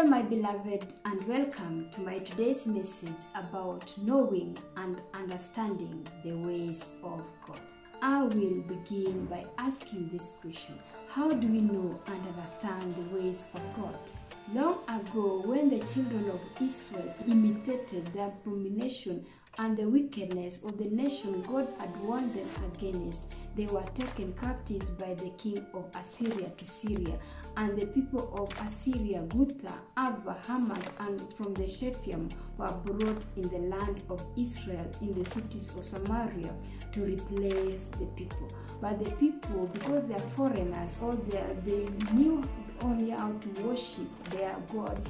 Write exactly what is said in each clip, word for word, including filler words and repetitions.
Hello my beloved, and welcome to my today's message about knowing and understanding the ways of God. I will begin by asking this question: how do we know and understand the ways of God? Long ago, when the children of Israel imitated the abomination and the wickedness of the nation God had warned them against, they were taken captives by the king of Assyria to Syria, and the people of Assyria, Cuthah, Ava, Hamath, and from the Sepharvaim were brought in the land of Israel in the cities of Samaria to replace the people. But the people, because they are foreigners, or they, they knew only how to worship their gods,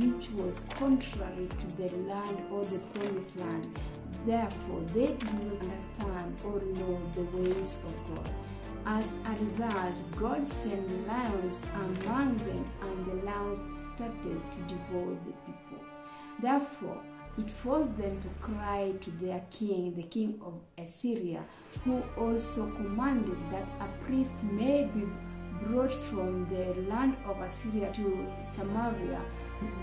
which was contrary to the land or the promised land. Therefore, they did not understand or know the ways of God. As a result, God sent lions among them, and the lions started to devour the people. Therefore, it forced them to cry to their king, the king of Assyria, who also commanded that a priest may be brought from the land of Assyria to Samaria,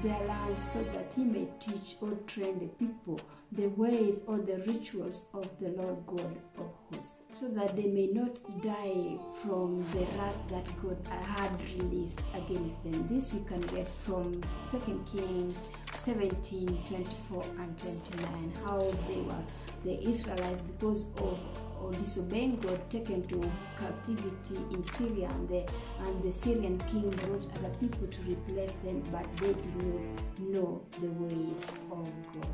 their land, so that he may teach or train the people the ways or the rituals of the Lord God of hosts, so that they may not die from the wrath that God had released against them. This we can get from Second Kings seventeen, twenty-four and twenty-nine, how they were, the Israelites, because of or disobeying God, taken to captivity in Syria, and the, and the Syrian king brought other people to replace them, but they did not know the ways of God.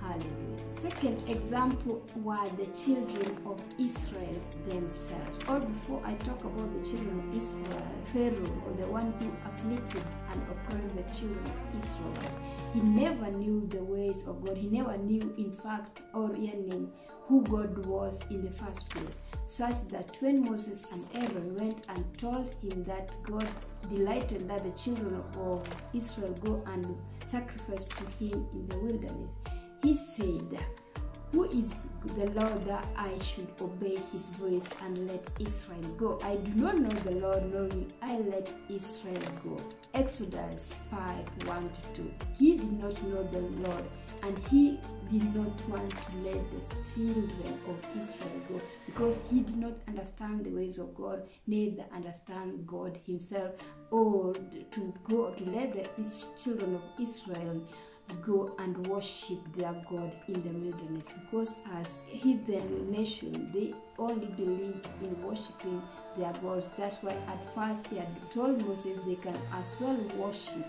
Hallelujah. Second example were the children of Israel themselves. Or before I talk about the children of Israel, Pharaoh, or the one who afflicted and oppressed the children of Israel, he never knew the ways of God. He never knew, in fact, or yearning, who God was in the first place, such that when Moses and Aaron went and told him that God delighted that the children of Israel go and sacrifice to him in the wilderness, he said, "Who is the Lord that I should obey his voice and let Israel go? I do not know the Lord, nor will I let Israel go." Exodus five, one to two. He did not know the Lord, and he did not want to let the children of Israel go, because he did not understand the ways of God, neither understand God himself, or to go to let the children of Israel go and worship their God in the wilderness, because as heathen nation they only believed in worshiping their gods. That's why at first he had told Moses they can as well worship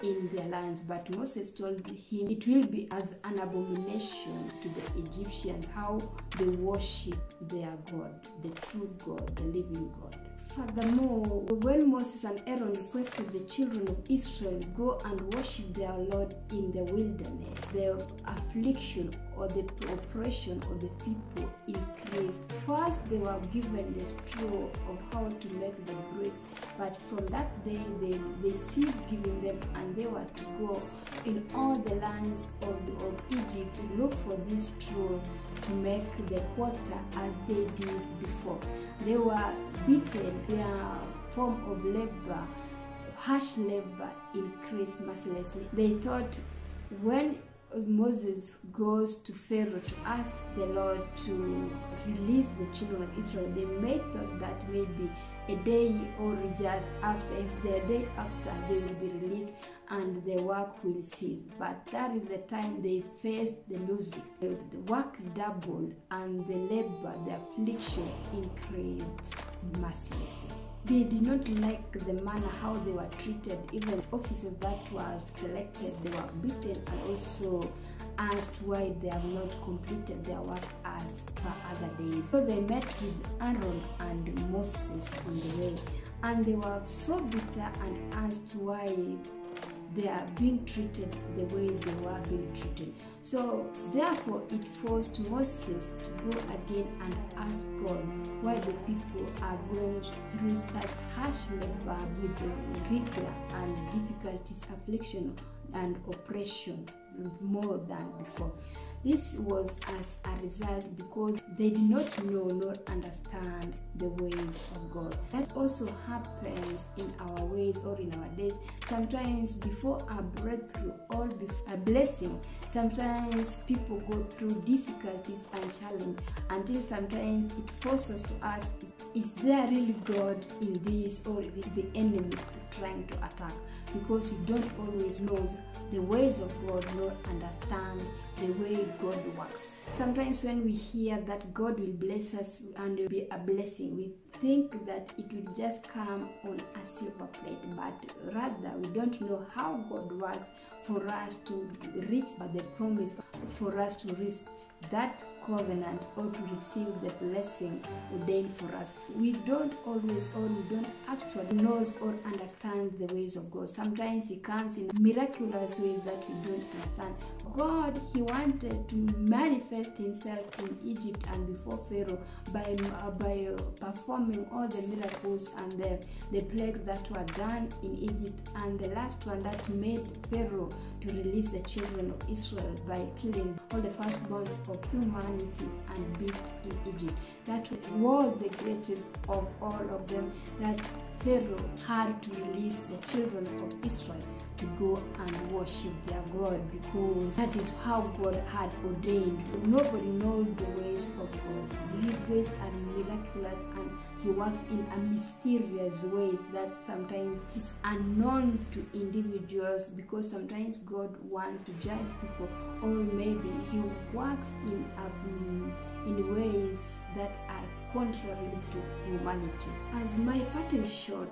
in their lands, but Moses told him it will be as an abomination to the Egyptians how they worship their God, the true God, the living God. Furthermore, when Moses and Aaron requested the children of Israel go and worship their Lord in the wilderness, the affliction or the oppression of the people increased. First, they were given the straw of how to make the bricks, but from that day they, they ceased giving them, and they were to go in all the lands of, of Egypt to look for this straw to make the quarter, as they did before. They were beaten, their form of labor, harsh labor, increased mercilessly. They thought, when Moses goes to Pharaoh to ask the Lord to release the children of Israel, they may thought that maybe a day or just after, if the day after, they will be released and the work will cease. But that is the time they faced the losing. The work doubled, and the labor, the affliction, increased mercilessly. They did not like the manner how they were treated. Even officers that were selected, they were beaten and also asked why they have not completed their work as per other days. So they met with Aaron and Moses on the way, and they were so bitter and asked why they are being treated the way they were being treated. So therefore it forced Moses to go again and ask God why the people are going through such harsh labor with the rigor and difficulties, affliction and oppression, more than before. This was as a result because they did not know nor understand the ways of God. That also happens in our ways or in our days. Sometimes before a breakthrough or a blessing, sometimes people go through difficulties and challenges until sometimes it forces to ask, is there really God in this, or is the enemy trying to attack? Because we don't always know the ways of God, nor understand the way God works. Sometimes when we hear that God will bless us and will be a blessing, we think that it will just come on a silver plate, but rather we don't know how God works for us to reach the promise, for us to reach that covenant or to receive the blessing ordained for us. We don't always or we don't actually know or understand the ways of God. Sometimes He comes in miraculous ways that we don't understand. God, He wanted to manifest Himself in Egypt and before Pharaoh by, uh, by uh, performing all the miracles and the, the plagues that were done in Egypt, and the last one that made Pharaoh to release the children of Israel by killing all the firstborns of human and beat in Egypt. That was the greatest of all of them, that Pharaoh had to release the children of Israel to go and worship their God, because that is how God had ordained. Nobody knows the ways of God. His ways are miraculous and He works in a mysterious ways that sometimes is unknown to individuals, because sometimes God wants to judge people, or maybe He works in um, in ways that are contrary to humanity. As my pattern showed,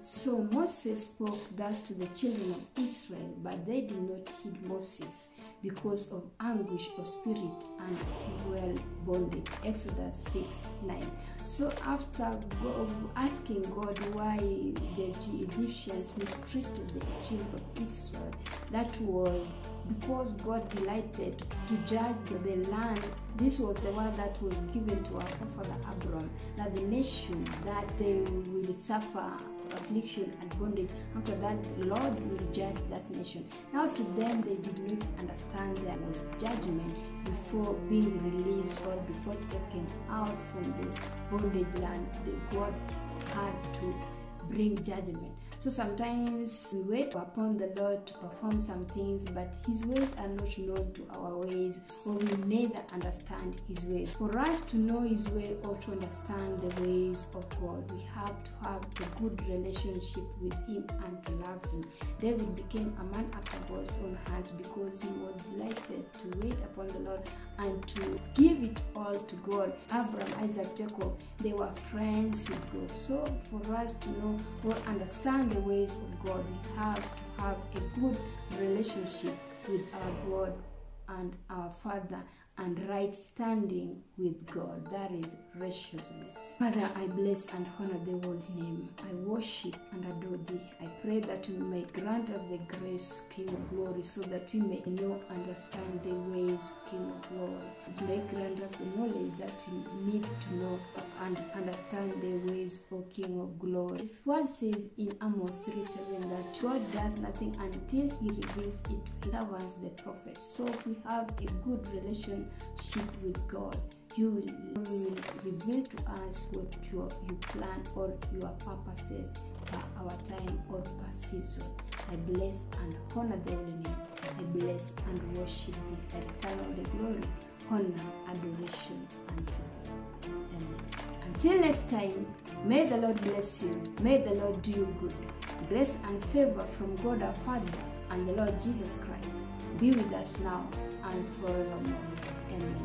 so Moses spoke thus to the children of Israel, but they did not heed Moses because of anguish of spirit and cruel bondage. Exodus six nine. So after asking God why the Egyptians mistreated the children of Israel, that was because God delighted to judge the land. This was the word that was given to our father Abraham, that the nation that they will suffer affliction and bondage, after that the Lord will judge that nation. Now to them, they did not understand there was judgment before being released or before taken out from the bondage land. The God had to bring judgment. So sometimes we wait upon the Lord to perform some things, but His ways are not known to our ways, or we neither understand His ways. For us to know His way or to understand the ways of God, we have to have a good relationship with Him and to love Him. David became a man after God's own heart because he was delighted to wait upon the Lord and to give it all to God. Abraham, Isaac, Jacob, they were friends with God. So for us to know or understand the ways of God, we have to have a good relationship with our God and our Father, and right standing with God. That is righteousness. Father, I bless and honor Thy holy name. I worship and adore Thee. I pray that You may grant us the grace, King of glory, so that we may know and understand the ways, King of glory. You may grant us the knowledge that we need to know and understand the ways, O King of glory. His word says in Amos three seven that God does nothing until He reveals it to His servants, the prophets. So if we have a good relationship with God, you will, will reveal to us what your, your plan or your purposes for our time or per season. I bless and honor Thy holy name. I bless and worship Thee. I return all the glory, honor, adoration unto Thee. Amen. Until next time, may the Lord bless you. May the Lord do you good. Grace and favor from God our Father and the Lord Jesus Christ be with us now and forevermore. Amen.